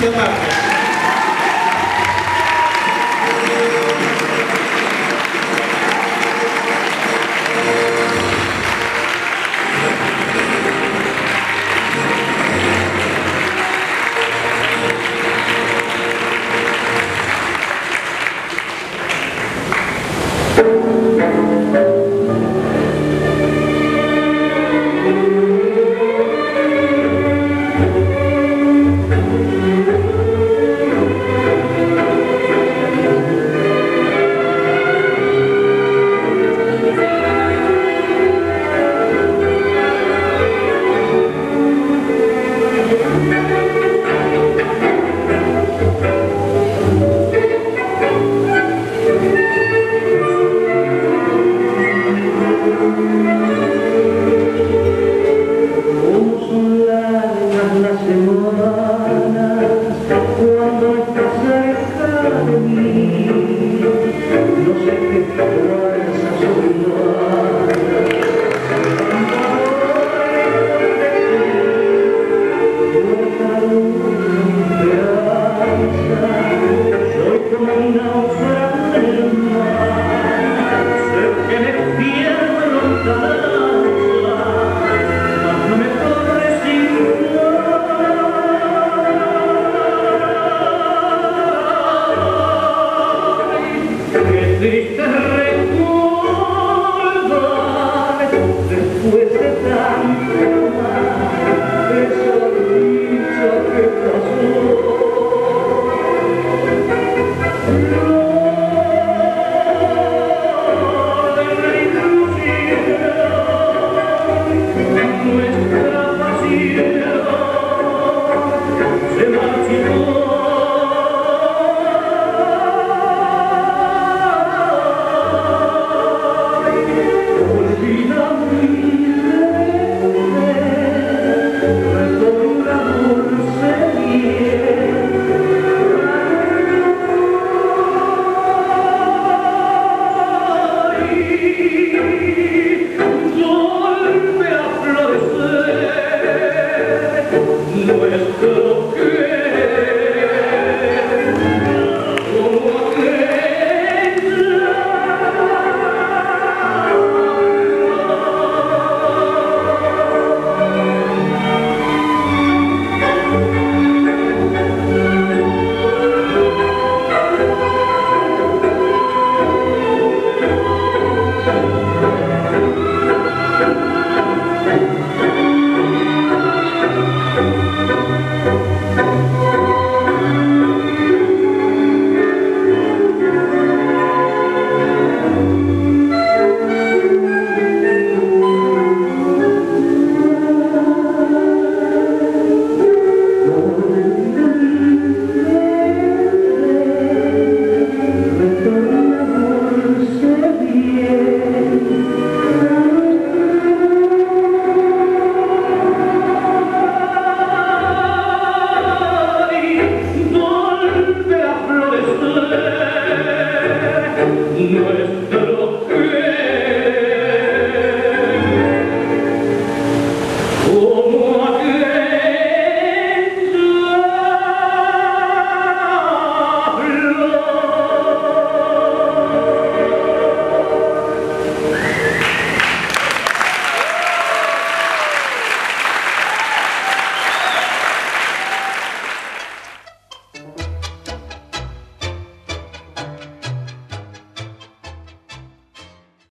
Tito Márquez. No es